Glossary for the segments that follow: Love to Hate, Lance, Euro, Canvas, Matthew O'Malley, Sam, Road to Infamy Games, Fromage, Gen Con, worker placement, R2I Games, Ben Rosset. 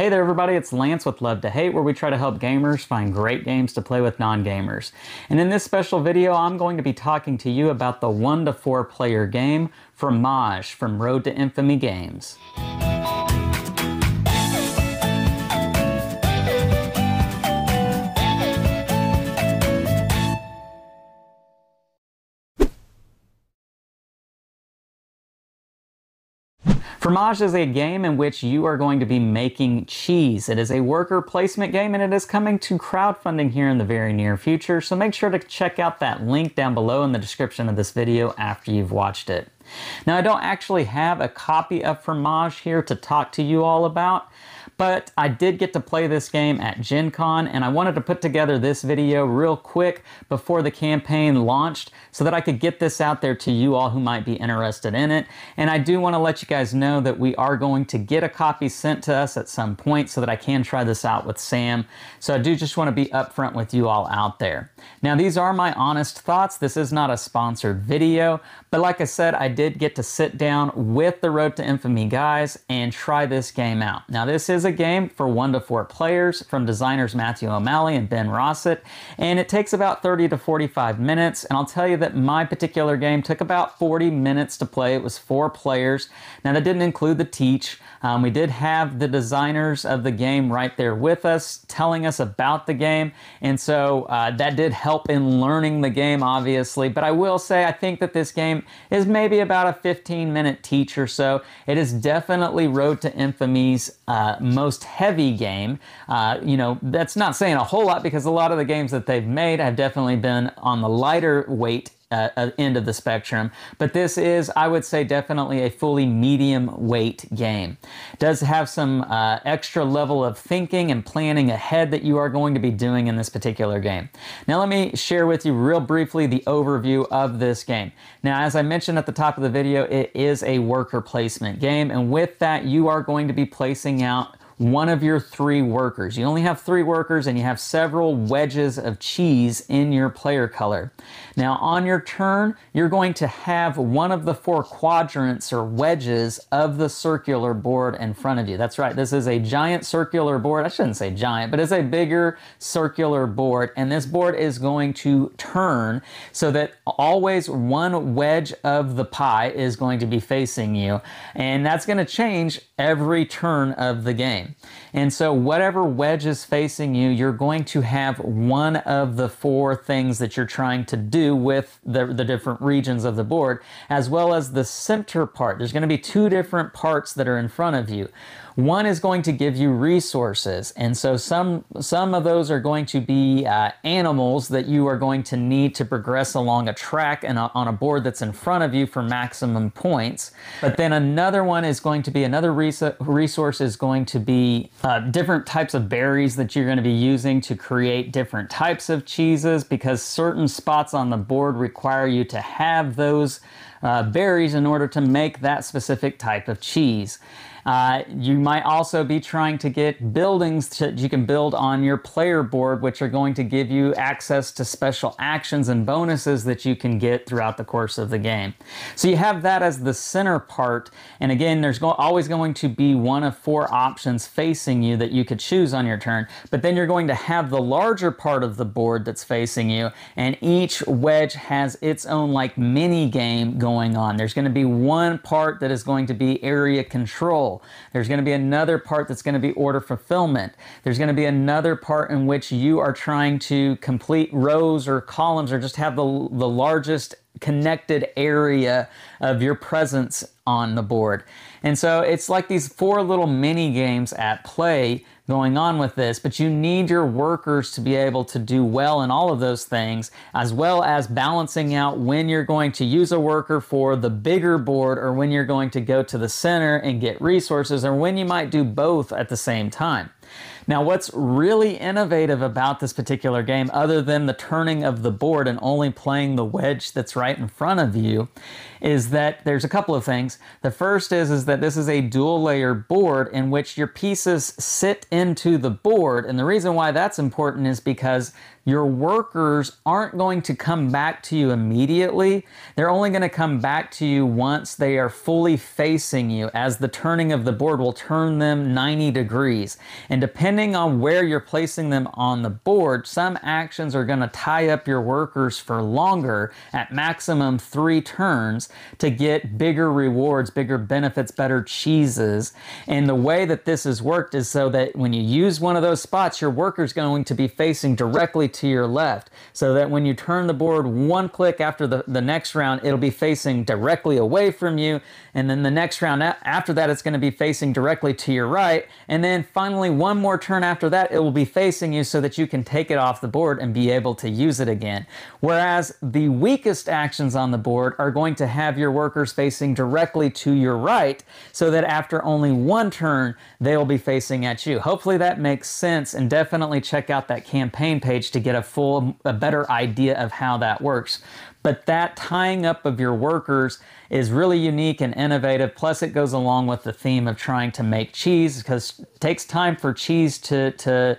Hey there everybody, it's Lance with Love to Hate, where we try to help gamers find great games to play with non-gamers. And in this special video, I'm going to be talking to you about the 1-to-4 player game, Fromage, from Road to Infamy Games. Fromage is a game in which you are going to be making cheese. It is a worker placement game, and it is coming to crowdfunding here in the very near future, so make sure to check out that link down below in the description of this video after you've watched it. Now, I don't actually have a copy of Fromage here to talk to you all about, but I did get to play this game at Gen Con, and I wanted to put together this video real quick before the campaign launched so that I could get this out there to you all who might be interested in it. And I do want to let you guys know that we are going to get a copy sent to us at some point so that I can try this out with Sam. So I do just want to be upfront with you all out there. Now, these are my honest thoughts. This is not a sponsored video, but like I said, I did get to sit down with the Road to Infamy guys and try this game out. Now, this is a game for 1-to-4 players from designers Matthew O'Malley and Ben Rosset, and it takes about 30 to 45 minutes, and I'll tell you that my particular game took about 40 minutes to play. It was 4 players. Now, that didn't include the teach. We did have the designers of the game right there with us telling us about the game, and so that did help in learning the game, obviously, but I will say I think that this game is maybe about a 15-minute teach or so. It is definitely Road to Infamy's most heavy game. You know, that's not saying a whole lot because a lot of the games that they've made have definitely been on the lighter weight end of the spectrum, but this is, I would say, definitely a fully medium weight game. It does have some extra level of thinking and planning ahead that you are going to be doing in this particular game. Now, let me share with you real briefly the overview of this game. Now, as I mentioned at the top of the video, it is a worker placement game, and with that, you are going to be placing out one of your 3 workers. You only have 3 workers, and you have several wedges of cheese in your player color. Now, on your turn, you're going to have one of the 4 quadrants or wedges of the circular board in front of you. That's right, this is a giant circular board. I shouldn't say giant, but it's a bigger circular board, and this board is going to turn so that always one wedge of the pie is going to be facing you, and that's going to change every turn of the game. And so whatever wedge is facing you, you're going to have one of the 4 things that you're trying to do with the different regions of the board, as well as the center part. There's going to be 2 different parts that are in front of you. One is going to give you resources, and so some of those are going to be animals that you are going to need to progress along a track and on a board that's in front of you for maximum points. But then another one is going to be, another resource is going to be different types of berries that you're going to be using to create different types of cheeses, because certain spots on the board require you to have those berries in order to make that specific type of cheese. You might also be trying to get buildings that you can build on your player board, which are going to give you access to special actions and bonuses that you can get throughout the course of the game. So you have that as the center part, and again, there's always going to be 1 of 4 options facing you that you could choose on your turn, but then you're going to have the larger part of the board that's facing you, and each wedge has its own like mini game going on. There's going to be 1 part that is going to be area control. There's going to be another part that's going to be order fulfillment. There's going to be another part in which you are trying to complete rows or columns, or just have the largest connected area of your presence on the board. And so it's like these 4 little mini games at play going on with this, but you need your workers to be able to do well in all of those things, as well as balancing out when you're going to use a worker for the bigger board, or when you're going to go to the center and get resources, or when you might do both at the same time. Now, what's really innovative about this particular game, other than the turning of the board and only playing the wedge that's right in front of you, is that there's a couple of things. The first is that this is a dual layered board in which your pieces sit into the board. And the reason why that's important is because your workers aren't going to come back to you immediately. They're only going to come back to you once they are fully facing you, as the turning of the board will turn them 90 degrees. And depending on where you're placing them on the board, some actions are going to tie up your workers for longer, at maximum 3 turns, to get bigger rewards, bigger benefits, better cheeses. And the way that this is worked is so that when you use one of those spots, your worker's going to be facing directly to your left, so that when you turn the board 1 click after the next round, it'll be facing directly away from you. And then the next round after that, it's going to be facing directly to your right. And then finally, 1 more turn after that, it will be facing you so that you can take it off the board and be able to use it again. Whereas the weakest actions on the board are going to have your workers facing directly to your right, so that after only 1 turn, they'll be facing at you. Hopefully that makes sense, and definitely check out that campaign page to get a better idea of how that works. But that tying up of your workers is really unique and innovative. Plus, it goes along with the theme of trying to make cheese, because it takes time for cheese to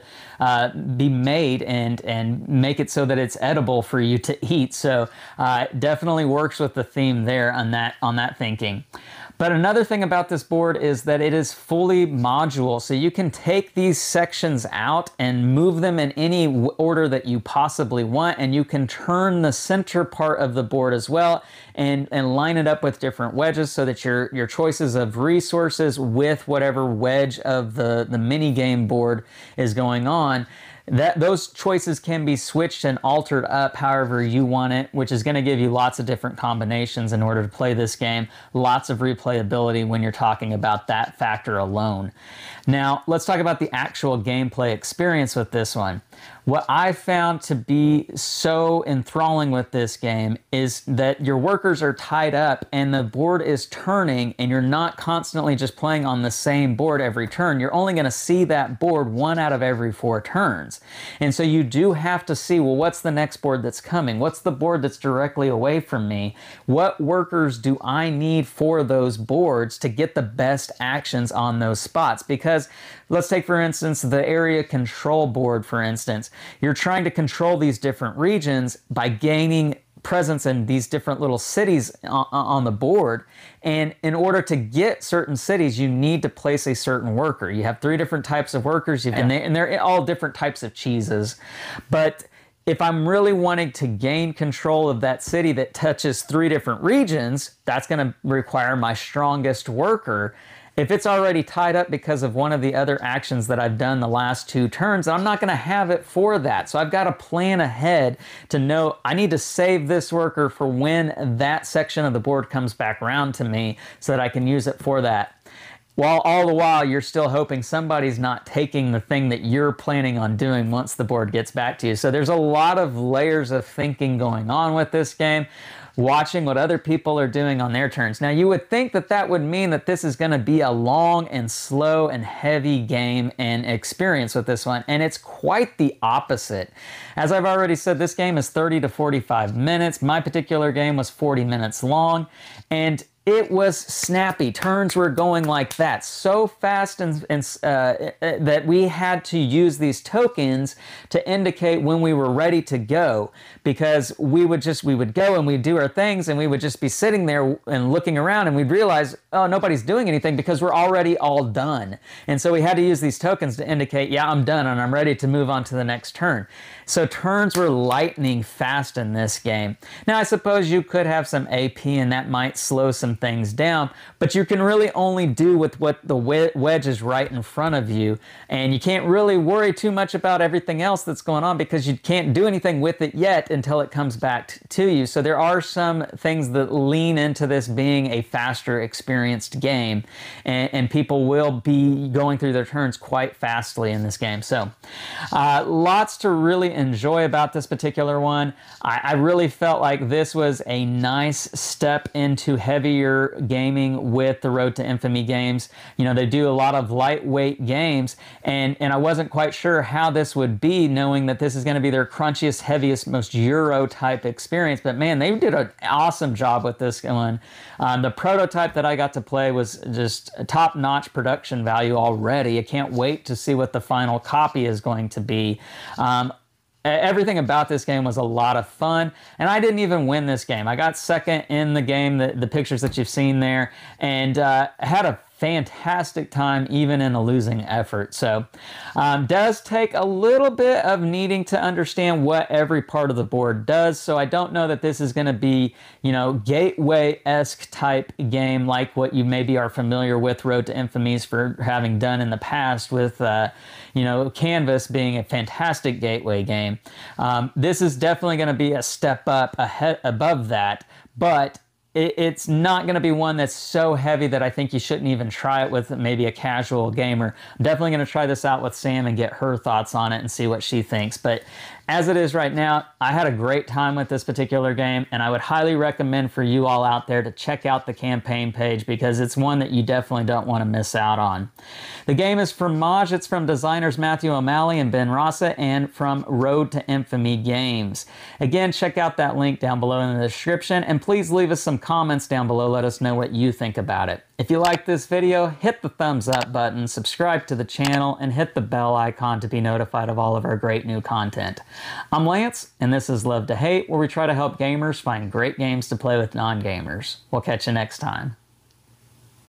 be made and make it so that it's edible for you to eat. So it definitely works with the theme there on that thinking. But another thing about this board is that it is fully modular, so you can take these sections out and move them in any order that you possibly want, and you can turn the center part of the board as well and line it up with different wedges, so that your choices of resources with whatever wedge of the mini game board is going on, those choices can be switched and altered up however you want it, which is going to give you lots of different combinations in order to play this game. Lots of replayability when you're talking about that factor alone. Now, let's talk about the actual gameplay experience with this one. What I found to be so enthralling with this game is that your workers are tied up and the board is turning, and you're not constantly just playing on the same board every turn. You're only going to see that board 1 out of every 4 turns. And so you do have to see, well, what's the next board that's coming? What's the board that's directly away from me? What workers do I need for those boards to get the best actions on those spots? Because let's take, for instance, the area control board, for instance. You're trying to control these different regions by gaining presence in these different little cities on the board. And in order to get certain cities, you need to place a certain worker. You have 3 different types of workers, and they're all different types of cheeses. But if I'm really wanting to gain control of that city that touches 3 different regions, that's going to require my strongest worker. If it's already tied up because of one of the other actions that I've done the last 2 turns, I'm not going to have it for that. So I've got to plan ahead to know I need to save this worker for when that section of the board comes back around to me, so that I can use it for that. While all the while, you're still hoping somebody's not taking the thing that you're planning on doing once the board gets back to you. So there's a lot of layers of thinking going on with this game, watching what other people are doing on their turns. Now, you would think that that would mean that this is going to be a long and slow and heavy game and experience with this one, and it's quite the opposite. As I've already said, this game is 30 to 45 minutes. My particular game was 40 minutes long, and it was snappy. Turns were going like that so fast and that we had to use these tokens to indicate when we were ready to go, because we would go and we'd do our things, and we would just be sitting there and looking around, and we'd realize, oh, nobody's doing anything because we're already all done. And so we had to use these tokens to indicate, yeah, I'm done and I'm ready to move on to the next turn. So turns were lightning fast in this game. Now, I suppose you could have some AP and that might slow some things down, but you can really only do with what the wedge is right in front of you, and you can't really worry too much about everything else that's going on, because you can't do anything with it yet until it comes back to you. So there are some things that lean into this being a faster experienced game, and people will be going through their turns quite fastly in this game. So lots to really enjoy about this particular one. I really felt like this was a nice step into heavier heavier gaming with the Road to Infamy games. You know, they do a lot of lightweight games, and I wasn't quite sure how this would be, knowing that this is going to be their crunchiest, heaviest, most Euro type experience. But man, they did an awesome job with this one. The prototype that I got to play was just top-notch production value already. I can't wait to see what the final copy is going to be. Everything about this game was a lot of fun, and I didn't even win this game. I got second in the game, the pictures that you've seen there, and had a fantastic time even in a losing effort. So does take a little bit of needing to understand what every part of the board does. So I don't know that this is going to be, you know, gateway-esque type game like what you maybe are familiar with Road to Infamies for having done in the past with, you know, Canvas being a fantastic gateway game. This is definitely going to be a step up ahead above that, but it's not going to be one that's so heavy that I think you shouldn't even try it with maybe a casual gamer. I'm definitely going to try this out with Sam and get her thoughts on it and see what she thinks. But as it is right now, I had a great time with this particular game, and I would highly recommend for you all out there to check out the campaign page, because it's one that you definitely don't want to miss out on. The game is Fromage. It's from designers Matthew O'Malley and Ben Rosset, and from Road to Infamy Games. Again, check out that link down below in the description, and please leave us some comments down below. Let us know what you think about it. If you like this video, hit the thumbs up button, subscribe to the channel, and hit the bell icon to be notified of all of our great new content. I'm Lance, and this is Love to Hate, where we try to help gamers find great games to play with non-gamers. We'll catch you next time.